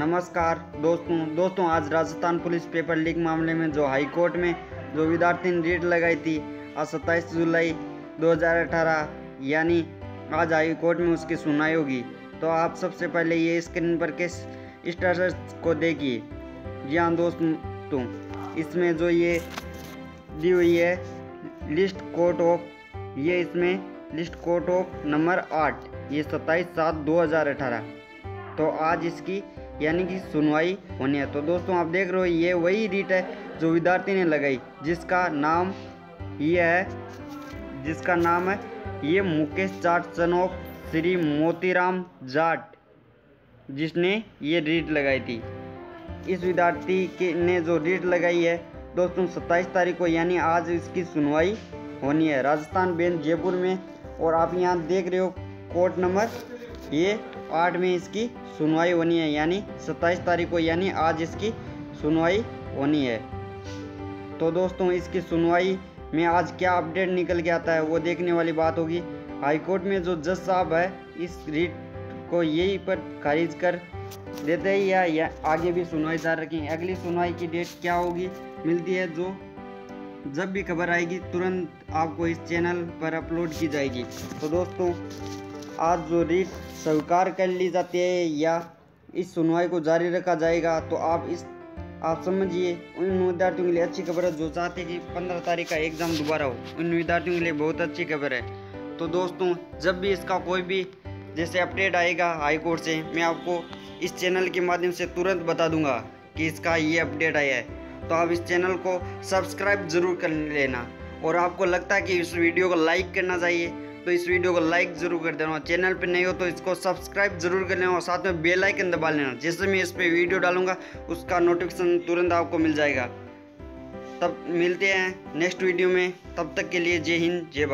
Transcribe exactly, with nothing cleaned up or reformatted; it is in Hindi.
नमस्कार दोस्तों दोस्तों आज राजस्थान पुलिस पेपर लीक मामले में जो हाई कोर्ट में जो विद्यार्थी ने रीट लगाई थी आज सत्ताईस जुलाई दो हज़ार अठारह यानी आज हाई कोर्ट में उसकी सुनवाई होगी। तो आप सबसे पहले ये स्क्रीन पर के स्टेटस को देखिए। जी हाँ दोस्तों, इसमें जो ये दी हुई है लिस्ट कोर्ट ऑफ ये इसमें लिस्ट कोर्ट ऑफ नंबर आठ ये सत्ताईस सात दो हज़ार अठारह, तो आज इसकी यानी कि सुनवाई होनी है। तो दोस्तों आप देख रहे हो ये वही रीट है जो विद्यार्थी ने लगाई, जिसका नाम ये है जिसका नाम है ये मुकेश जाट चणोक श्री मोती राम जाट, जिसने ये रीट लगाई थी। इस विद्यार्थी के ने जो रीट लगाई है दोस्तों सत्ताईस तारीख को यानी आज इसकी सुनवाई होनी है राजस्थान बेंच जयपुर में। और आप यहाँ देख रहे हो कोर्ट नंबर ये आठ में इसकी सुनवाई होनी है यानी सत्ताईस तारीख को यानी आज इसकी सुनवाई होनी है। तो दोस्तों इसकी सुनवाई में आज क्या अपडेट निकल के आता है वो देखने वाली बात होगी। हाई कोर्ट में जो जज साहब है इस रीट को यही पर खारिज कर देते हैं या, या आगे भी सुनवाई जारी रखेंगे। अगली सुनवाई की डेट क्या होगी मिलती है, जो जब भी खबर आएगी तुरंत आपको इस चैनल पर अपलोड की जाएगी। तो दोस्तों आज जो रीट स्वीकार कर ली जाती है या इस सुनवाई को जारी रखा जाएगा, तो आप इस आप समझिए उन विद्यार्थियों के लिए अच्छी खबर है जो चाहते हैं कि पंद्रह तारीख का एग्ज़ाम दोबारा हो, उन विद्यार्थियों के लिए बहुत अच्छी खबर है। तो दोस्तों जब भी इसका कोई भी जैसे अपडेट आएगा हाई कोर्ट से, मैं आपको इस चैनल के माध्यम से तुरंत बता दूंगा कि इसका ये अपडेट आया है। तो आप इस चैनल को सब्सक्राइब जरूर कर लेना, और आपको लगता है कि इस वीडियो को लाइक करना चाहिए तो इस वीडियो को लाइक ज़रूर कर देना। चैनल पे नहीं हो तो इसको सब्सक्राइब जरूर कर लेना और साथ में बेल आइकन दबा लेना, जिससे मैं इस पर वीडियो डालूंगा उसका नोटिफिकेशन तुरंत आपको मिल जाएगा। तब मिलते हैं नेक्स्ट वीडियो में, तब तक के लिए जय हिंद जय भारत।